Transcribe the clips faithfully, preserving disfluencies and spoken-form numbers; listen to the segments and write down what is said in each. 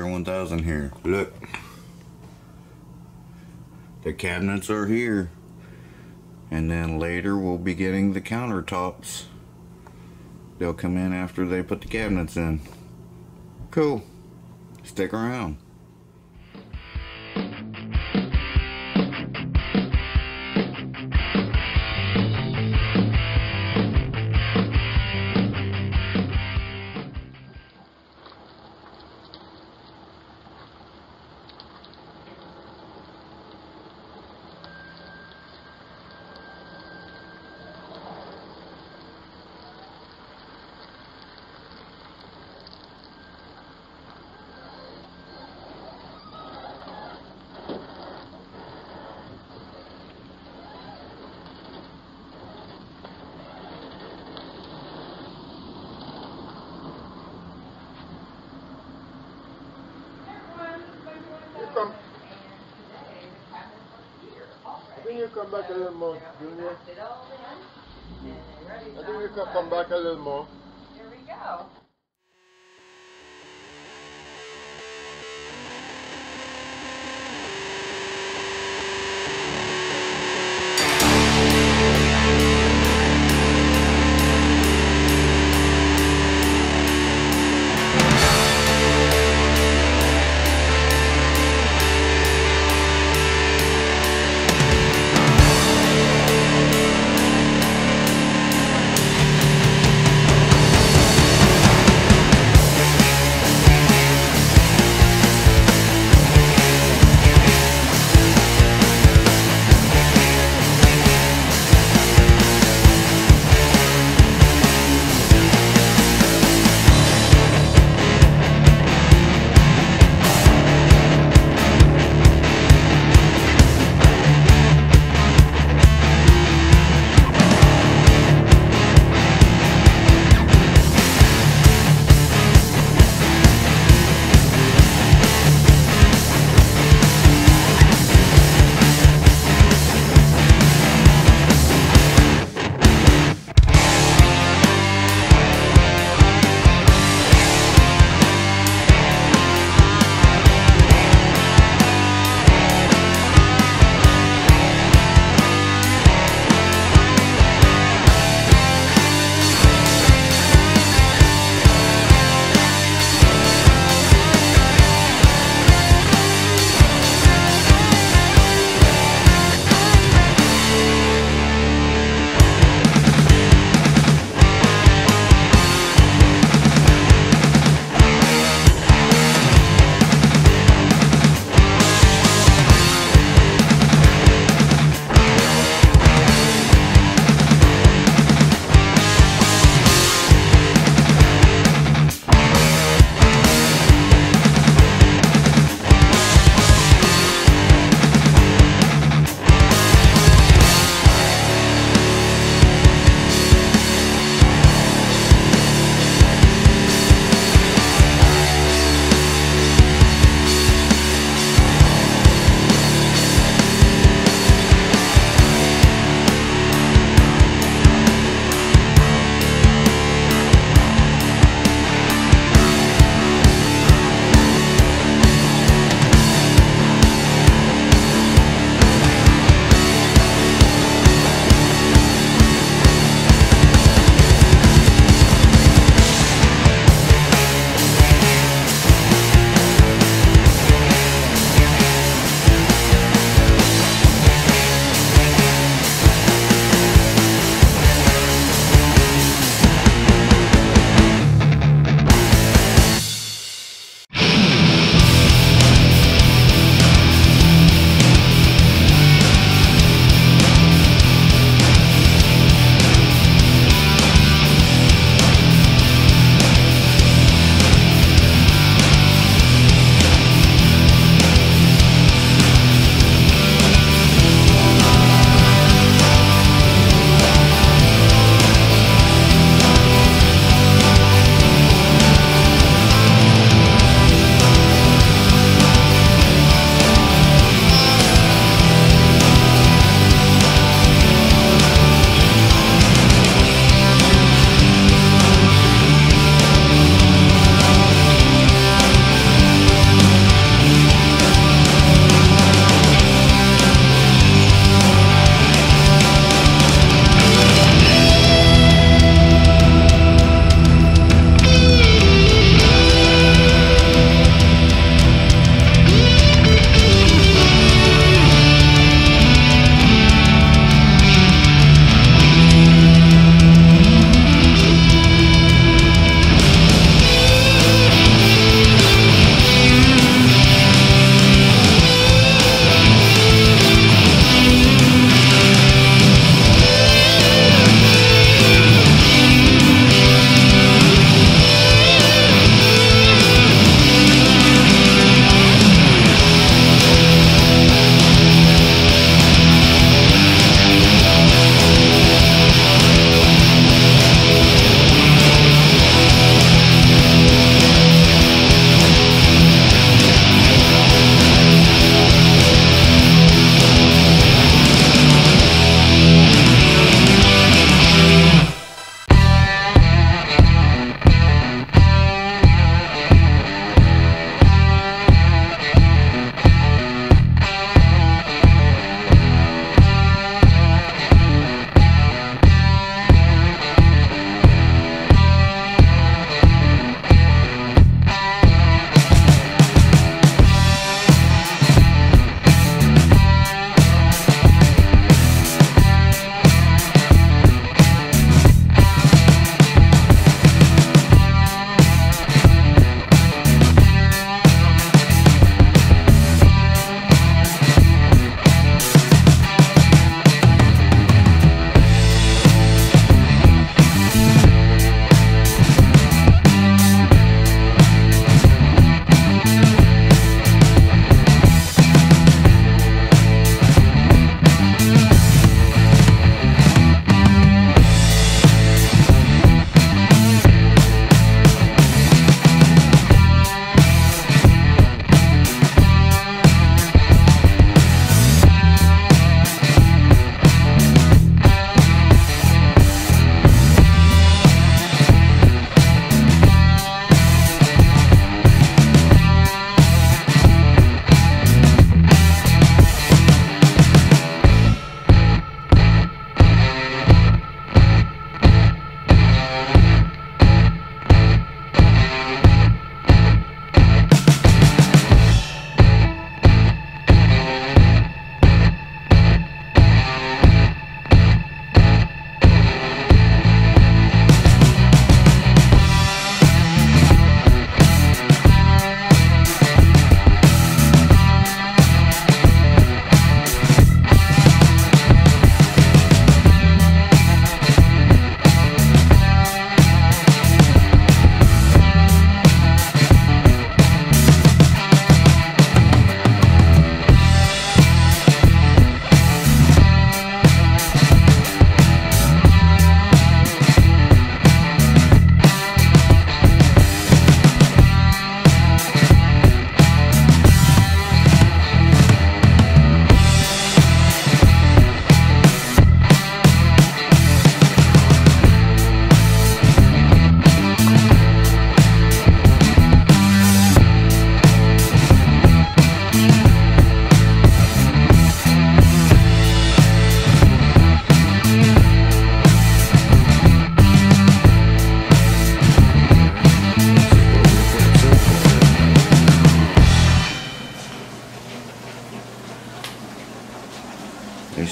Tiger one thousand here. Look, the cabinets are here, and then later we'll be getting the countertops. They'll come in after they put the cabinets in. Cool. Stick around. Come. I think you come back a little more, Junior. I think you can come back a little more. Here we go.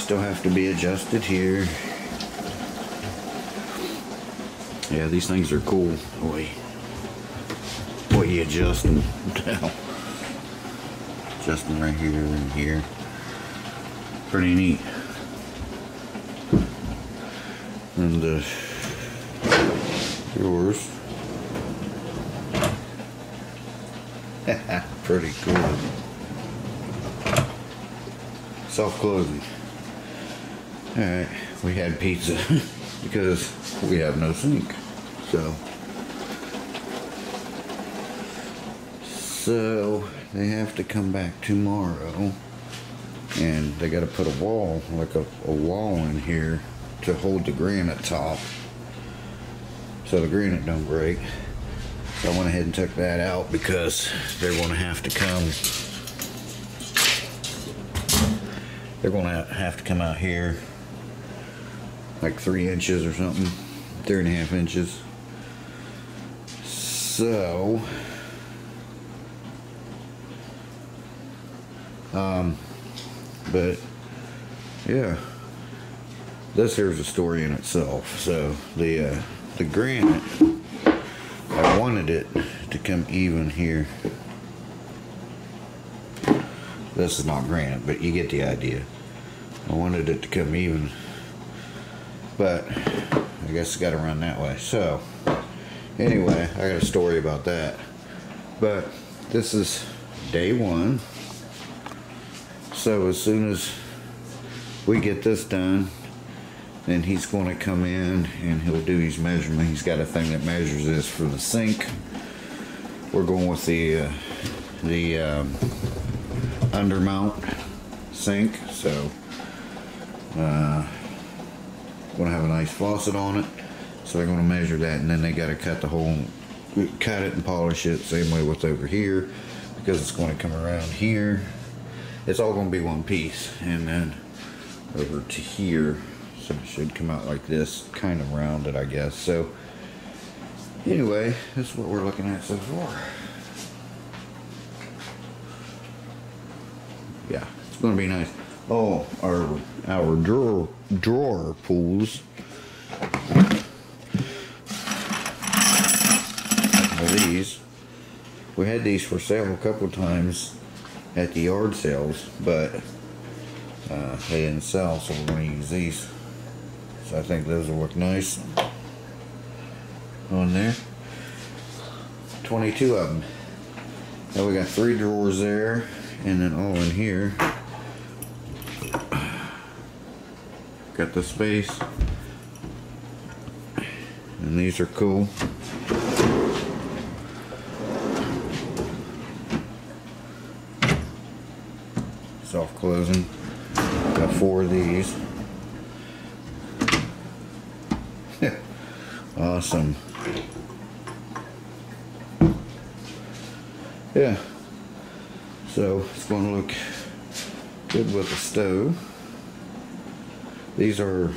still have to be adjusted here. Yeah, these things are cool. Boy, boy, you adjust them. Adjust them right here and here. Pretty neat. And the yours. Pretty cool. Self-closing. Alright, we had pizza because we have no sink. So, so they have to come back tomorrow, and they got to put a wall, like a, a wall in here to hold the granite top, so the granite don't break. So I went ahead and took that out because they're going to have to come. They're going to have to come out here like three inches or something, three and a half inches. So, um, but yeah, this here's a story in itself. So the uh, the granite, I wanted it to come even here. This is not granite, but you get the idea. I wanted it to come even, but I guess I gotta run that way. So anyway, I got a story about that. But this is day one. So as soon as we get this done, then he's gonna come in and he'll do his measurement. He's got a thing that measures this for the sink. We're going with the uh, the um, undermount sink, so uh, gonna have a nice faucet on it. So they're gonna measure that, and then they gotta cut the whole, cut it and polish it. Same way with over here, because it's gonna come around here. It's all gonna be one piece, and then over to here. So it should come out like this, kind of rounded, I guess. So anyway, that's what we're looking at so far. Yeah, it's gonna be nice. Oh, our our drawer drawer pulls. These, we had these for sale a couple times at the yard sales, but uh, they didn't sell, so we're gonna use these. So I think those will look nice on there. twenty-two of them. Now we got three drawers there, and then all in here. Got the space, and these are cool. Soft closing. Got four of these. Awesome. Yeah. So it's going to look good with the stove. These are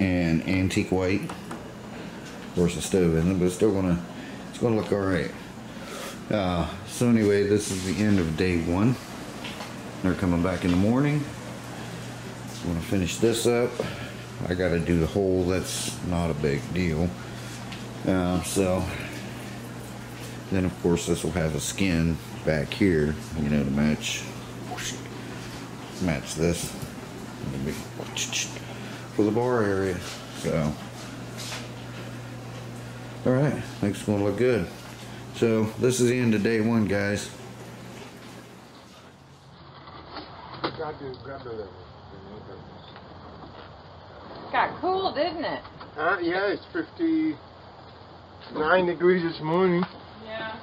an antique white. Of course, the stove in them, but it's still going to it's going to look all right. Uh, so anyway, this is the end of day one. They're coming back in the morning. I'm going to finish this up. I got to do the hole. That's not a big deal. Uh, so then, of course, this will have a skin back here, you know, to match match this for the bar area. So, all right, I think it's gonna look good. So this is the end of day one, guys. Got cool, didn't it? Uh, yeah, it's fifty-nine degrees this morning. Yeah.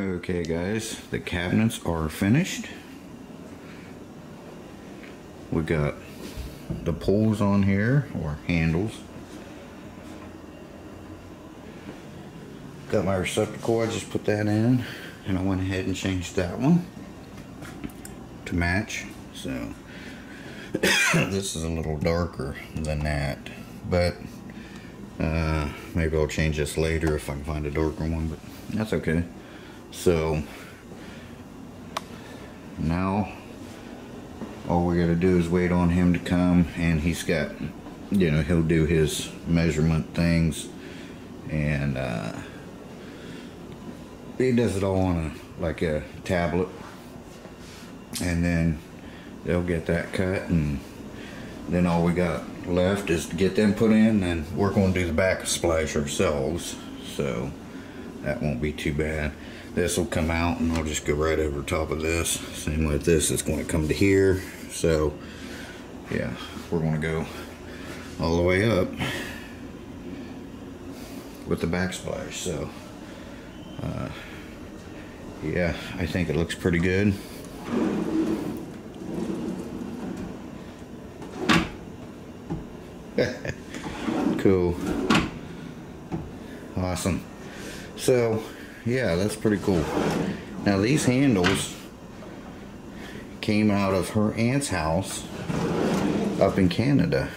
Okay guys, the cabinets are finished. We got the pulls on here, or handles. Got my receptacle, I just put that in, and I went ahead and changed that one to match. So this is a little darker than that, but uh, maybe I'll change this later if I can find a darker one, but that's okay. So now all we gotta do is wait on him to come, and he's got, you know, he'll do his measurement things, and uh, he does it all on a, like a tablet, and then they'll get that cut, and then all we got left is to get them put in, and we're going to do the back splash ourselves, so that won't be too bad. This will come out and I'll just go right over top of this. Same with this, it's going to come to here. So yeah, we're going to go all the way up with the backsplash. So uh, yeah, I think it looks pretty good. Cool. Awesome. So yeah, that's pretty cool. Now these handles came out of her aunt's house up in Canada.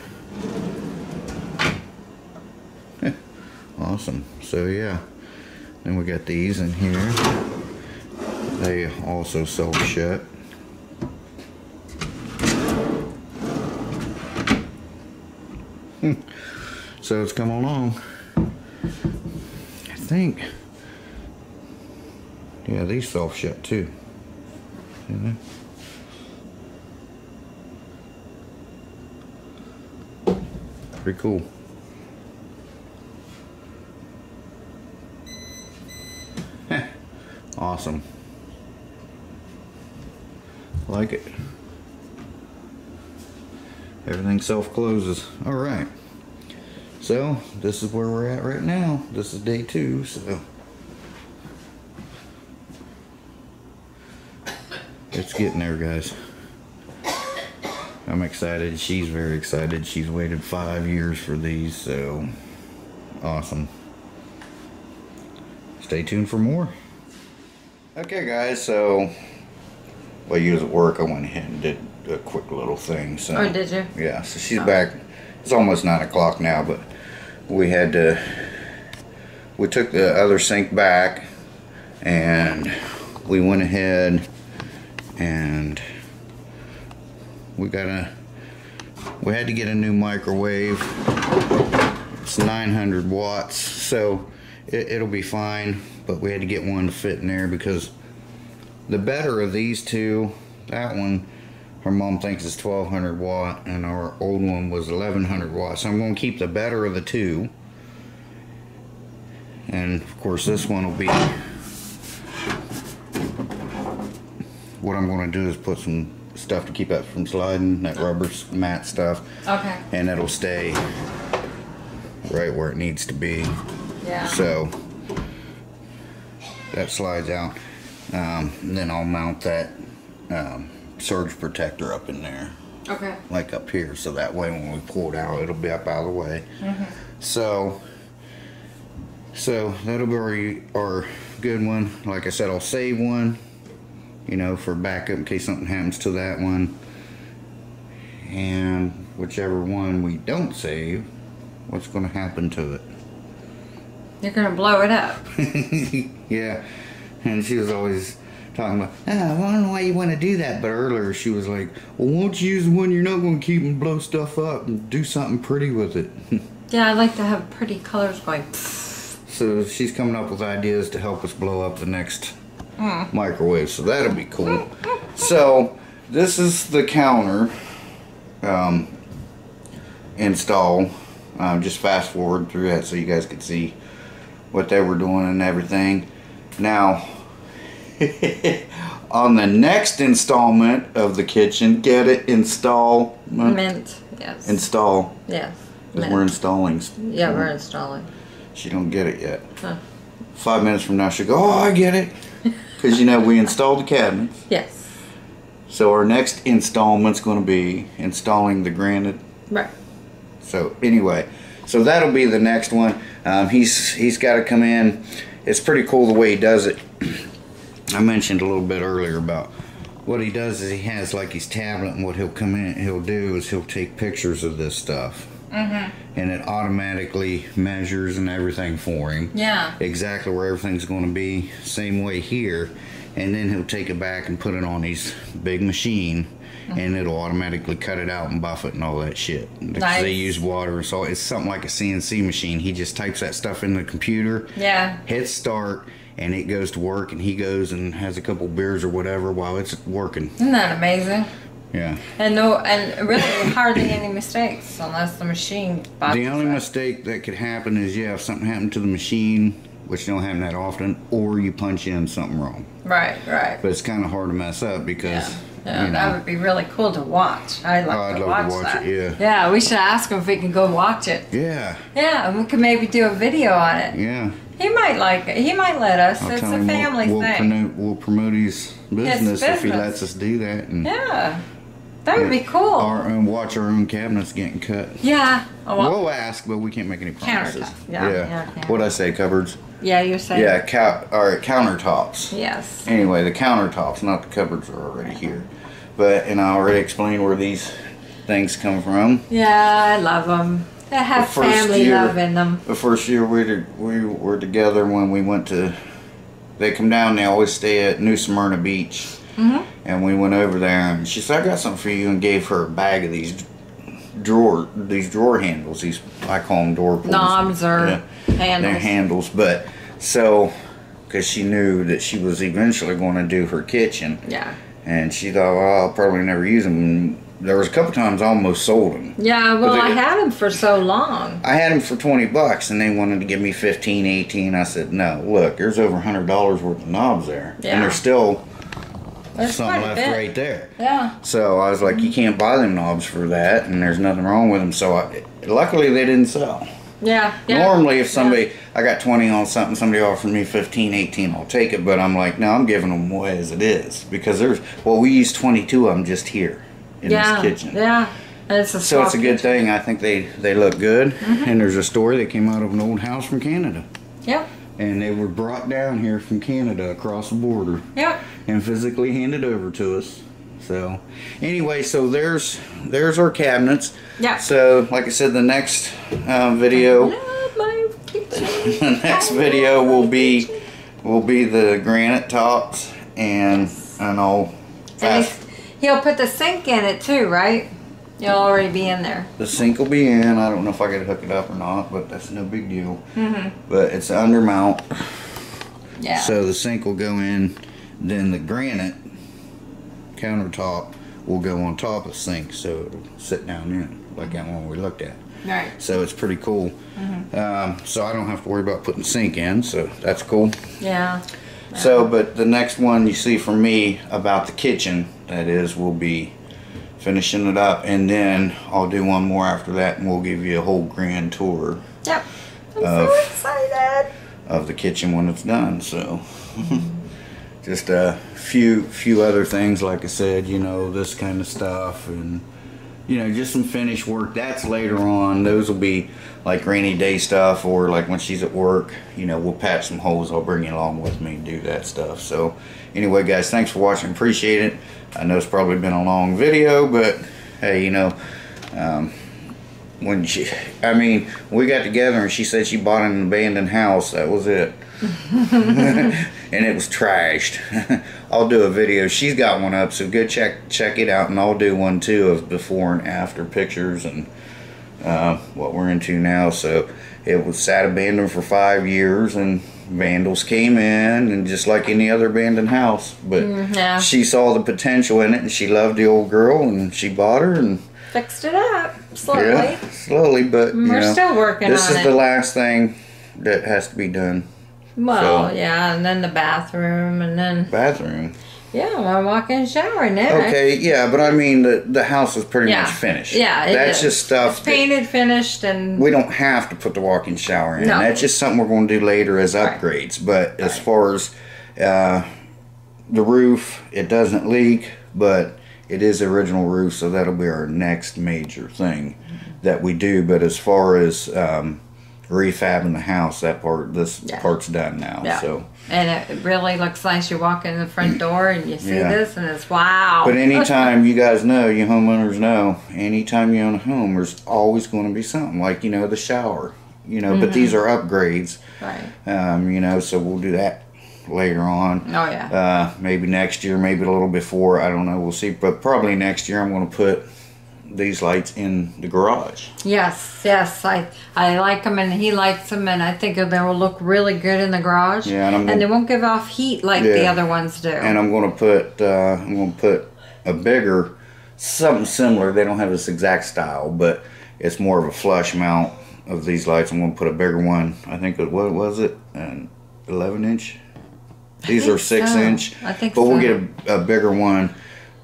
Awesome. So yeah, then we got these in here. They also sold shut. So it's come along. I think. Yeah, these soft shut too. You know? Pretty cool. Heh. Awesome. Like it. Everything self closes. Alright. So this is where we're at right now. This is day two, so it's getting there, guys. I'm excited. She's very excited. She's waited five years for these, so awesome. Stay tuned for more. Okay, guys. So while you was at work, I went ahead and did a quick little thing. So, oh, did you? Yeah. So she's oh. back. It's almost nine o'clock now, but we had to. We took the other sink back, and we went ahead. And we got a, we had to get a new microwave. It's nine hundred watts, so it, it'll be fine, but we had to get one to fit in there because the better of these two, that one, her mom thinks is twelve hundred watt, and our old one was eleven hundred watt. So I'm gonna keep the better of the two. And of course this one will be, what I'm going to do is put some stuff to keep that from sliding, that rubber mat stuff. Okay. And it'll stay right where it needs to be. Yeah. So that slides out. Um, and then I'll mount that um, surge protector up in there. Okay. Like up here, so that way when we pull it out, it'll be up out of the way. Mm-hmm. So, so that'll be our good one. Like I said, I'll save one, you know, for backup in case something happens to that one. And whichever one we don't save, what's going to happen to it? You're going to blow it up. Yeah. And she was always talking about, oh, well, I don't know why you want to do that. But earlier she was like, well, won't you use the one you're not going to keep and blow stuff up and do something pretty with it? Yeah, I like to have pretty colors going. So she's coming up with ideas to help us blow up the next microwave, so that'll be cool. So this is the counter um, install. Um, just fast forward through that so you guys could see what they were doing and everything. Now on the next installment of the kitchen, get it, install mint, yes, install, yes, mint. We're installing, yeah, we're installing. She don't get it yet. Huh. Five minutes from now she'll go, oh, I get it. Because, you know, we installed the cabinets. Yes. So our next installment's going to be installing the granite. Right. So anyway, so that'll be the next one. Um, he's he's got to come in. It's pretty cool the way he does it. I mentioned a little bit earlier about what he does is he has like his tablet, and what he'll come in, he'll do is he'll take pictures of this stuff. Mm-hmm. And it automatically measures and everything for him. Yeah. Exactly where everything's going to be. Same way here. And then he'll take it back and put it on his big machine. Mm-hmm. And it'll automatically cut it out and buff it and all that shit. Nice. They use water and salt. It's something like a C N C machine. He just types that stuff in the computer. Yeah. Hits start. And it goes to work. And he goes and has a couple beers or whatever while it's working. Isn't that amazing? Yeah. And no, and really hardly any mistakes unless the machine bops. The only mistake that could happen is, yeah, if something happened to the machine, which don't happen that often, or you punch in something wrong. Right, right. But it's kind of hard to mess up because, yeah. Yeah, you know, that would be really cool to watch. I'd like oh, I'd to, love watch to watch that. It, yeah. Yeah, we should ask him if we can go watch it. Yeah. Yeah, and we could maybe do a video on it. Yeah. He might like it. He might let us. I'll it's a family we'll, we'll thing. Promote, we'll promote his business, his business if he lets us do that. And yeah. That would be cool. Our own, watch our own cabinets getting cut. Yeah. Oh, well, we'll ask, but we can't make any promises. Countertops. Yeah. yeah. yeah What'd I say, cupboards? Yeah, you're saying. Yeah, ca or countertops. Yes. Anyway, the countertops, not the cupboards, are already here. But, and I already explained where these things come from. Yeah, I love them. They have the family year, love in them. The first year we, did, we were together when we went to, they come down, they always stay at New Smyrna Beach. Mm-hmm. And we went over there, and she said, "I got something for you," and gave her a bag of these drawer, these drawer handles. These I call them door pulls. Knobs or yeah, handles. They're handles, but so because she knew that she was eventually going to do her kitchen. Yeah. And she thought, well, "I'll probably never use them." And there was a couple times I almost sold them. Yeah, well, they, I had them for so long. I had them for twenty bucks, and they wanted to give me fifteen, eighteen. I said, "No, look, there's over one hundred dollars worth of knobs there, yeah. and they're still." There's something left right there. Yeah. So I was like, you can't buy them knobs for that, and there's nothing wrong with them. So I, luckily they didn't sell. Yeah. yeah. Normally if somebody, yeah. I got twenty on something, somebody offered me fifteen, eighteen, I'll take it. But I'm like, no, I'm giving them away as it is. Because there's, well, we use twenty-two of them just here in yeah. this kitchen. Yeah. And it's a so it's a good kitchen. thing. I think they, they look good. Mm-hmm. And there's a story that came out of an old house from Canada. Yeah. And they were brought down here from Canada across the border. Yep. And physically handed over to us. So, anyway, so there's there's our cabinets. Yeah. So, like I said, the next uh, video, the next video will be will be the granite tops and and all. Fast. He'll put the sink in it too, right? You'll already be in there. The sink will be in. I don't know if I could hook it up or not, but that's no big deal. Mm-hmm. But it's undermount. Yeah. So the sink will go in. Then the granite countertop will go on top of the sink, so it'll sit down in like that one we looked at. Right. So it's pretty cool. Mm-hmm. Um, so I don't have to worry about putting the sink in. So that's cool. Yeah. yeah. So, but the next one you see from me about the kitchen, that is, will be finishing it up, and then I'll do one more after that, and we'll give you a whole grand tour. Yep. I'm of, so excited. Of the kitchen when it's done. So, just a few few other things, like I said, you know, this kind of stuff, and you know, just some finish work. That's later on. Those will be like rainy day stuff, or like when she's at work. You know, we'll patch some holes. I'll bring you along with me and do that stuff. So, anyway, guys, thanks for watching. Appreciate it. I know it's probably been a long video, but hey, you know, um, when she, I mean, we got together and she said she bought an abandoned house. That was it. And it was trashed. I'll do a video. She's got one up, so go check check it out, and I'll do one too of before and after pictures and uh, what we're into now. So it was sat abandoned for five years, and vandals came in, and just like any other abandoned house, but yeah. she saw the potential in it, and she loved the old girl, and she bought her and fixed it up slowly. Yeah, slowly, but we're you know, still working. This on is it. the last thing that has to be done. Well, so, yeah, and then the bathroom, and then bathroom. Yeah, my walk-in shower now. Okay, yeah, but I mean the the house is pretty yeah. much finished. Yeah, it that's is. just stuff it's painted, that finished, and we don't have to put the walk-in shower in. No. That's just something we're going to do later as upgrades. Right. But right. as far as uh, the roof. It doesn't leak, but it is the original roof, so that'll be our next major thing that we do. But as far as um, refabbing the house, that part, this yeah. part's done now. Yeah. So. And it really looks nice. You walk in the front door and you see yeah. this, and it's wow. But anytime, you guys know, you homeowners know, anytime you own a home, there's always going to be something, like, you know, the shower. You know, mm-hmm. but these are upgrades. Right. Um, you know, so we'll do that later on. Oh, yeah. Uh, maybe next year, maybe a little before. I don't know. We'll see. But probably next year I'm going to put these lights in the garage. Yes, yes. I I like them, and he likes them, and I think they will look really good in the garage. Yeah, and, I'm gonna, and they won't give off heat like yeah. the other ones do. And I'm going to put uh, I'm going to put a bigger, something similar. They don't have this exact style, but it's more of a flush mount of these lights. I'm going to put a bigger one. I think, it, what was it? An eleven inch? These are six inch, I think, but we'll get a, a bigger one,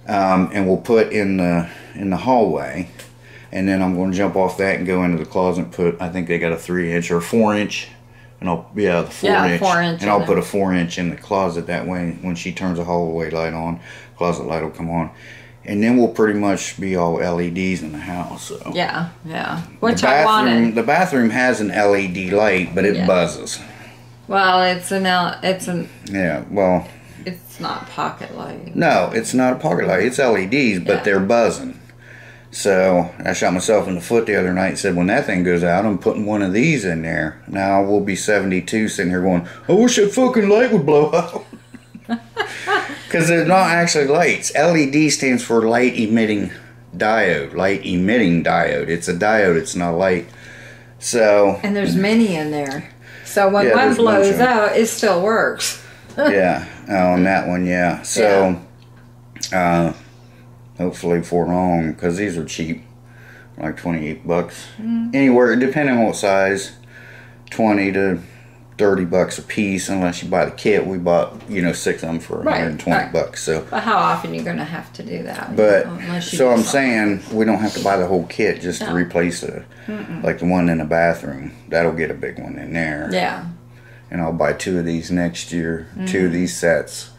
um, and we'll put in the in the hallway, and then I'm going to jump off that and go into the closet and put, I think they got a three inch or four inch, and I'll yeah the four, yeah, inch, four inch, and I'll put a four inch in the closet. That way, when she turns the hallway light on, closet light will come on, and then we'll pretty much be all L E Ds in the house. So. Yeah, yeah. Which I wanted. The bathroom has an L E D light, but it yeah. buzzes. Well, it's an L. It's an. Yeah. Well. It's not pocket light. No, it's not a pocket light. It's L E Ds, but yeah. they're buzzing. So I shot myself in the foot the other night and said, when that thing goes out, I'm putting one of these in there. Now we'll be seventy-two sitting here going, I wish that fucking light would blow up. Because they're not actually lights. L E D stands for light emitting diode. Light emitting diode. It's a diode. It's not light. So. And there's many in there. So when yeah, one blows out, it still works. yeah, on that one, yeah. So, yeah. Uh, hopefully for long, because these are cheap, like twenty-eight bucks. Mm. Anywhere, depending on what size, twenty to thirty bucks a piece, unless you buy the kit. We bought, you know, six of them for right. one hundred twenty bucks. So. But how often are you going to have to do that? But, you know, unless you so I'm something. saying, we don't have to buy the whole kit just no. to replace the, Mm-mm. like the one in the bathroom. That'll get a big one in there. Yeah. And I'll buy two of these next year, mm-hmm. two of these sets.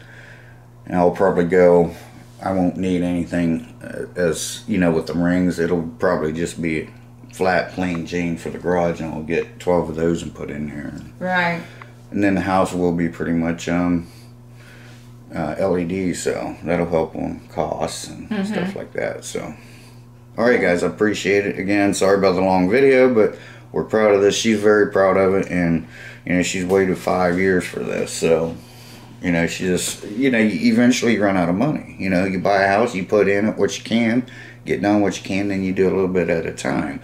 And I'll probably go, I won't need anything uh, as, you know, with the rings. It'll probably just be flat, plain Jane for the garage, and I'll get twelve of those and put in here. Right. And then the house will be pretty much um, uh, L E D, so that'll help on costs and mm-hmm. stuff like that. So, all right, guys, I appreciate it. Again, sorry about the long video, but we're proud of this. She's very proud of it, and you know, she's waited five years for this. So, you know, she just, you know, you eventually run out of money. You know, you buy a house, you put in it what you can, get done what you can, then you do a little bit at a time.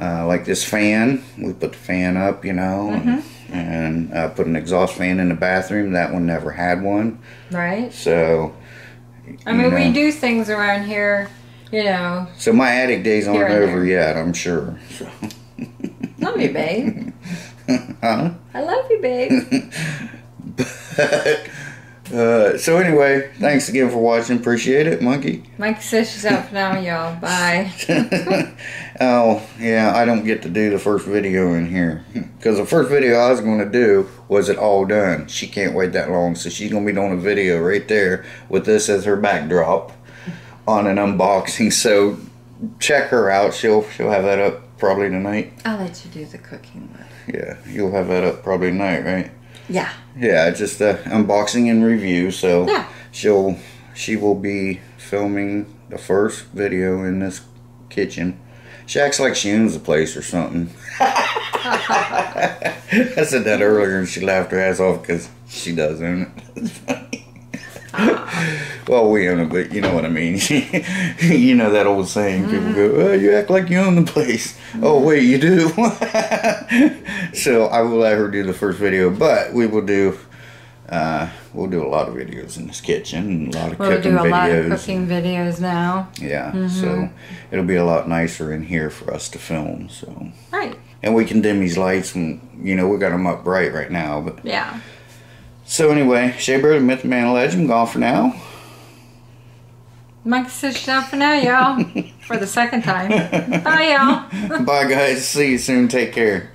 Uh, like this fan, we put the fan up, you know, mm-hmm. and, and uh, put an exhaust fan in the bathroom. That one never had one. Right. So, I mean, know. we do things around here, you know. So my attic days aren't over yet, I'm sure. So. Love you, babe. Huh? I love you, babe. But, uh, so anyway, thanks again for watching. Appreciate it, Monkey. Monkey says she's out for now, y'all. Bye. Oh, yeah, I don't get to do the first video in here. Because the first video I was going to do was it all done. She can't wait that long, so she's going to be doing a video right there with this as her backdrop on an unboxing. So check her out. She'll, she'll have that up. Probably tonight. I'll let you do the cooking one. Yeah, you'll have that up probably tonight, right? Yeah. Yeah, just uh, unboxing and review. So yeah. she'll she will be filming the first video in this kitchen. She acts like she owns the place or something. I said that earlier, and she laughed her ass off because she does own it. That's funny. Well, we own it, but you know what I mean. You know that old saying, mm. people go, oh, you act like you own the place. Mm. Oh, wait, you do? So I will let her do the first video, but we will do, uh, we'll do a lot of videos in this kitchen, a lot of we'll cooking videos. We'll do a lot of cooking videos now. Yeah, mm-hmm. so it'll be a lot nicer in here for us to film, so. Right. And we can dim these lights, and, you know, we got them up bright right now, but. Yeah. So anyway, Shea Bird, Myth, Man, Legend, I'm gone for now. Monkey says she's out for now, y'all. For the second time. Bye, y'all. Bye, guys. See you soon. Take care.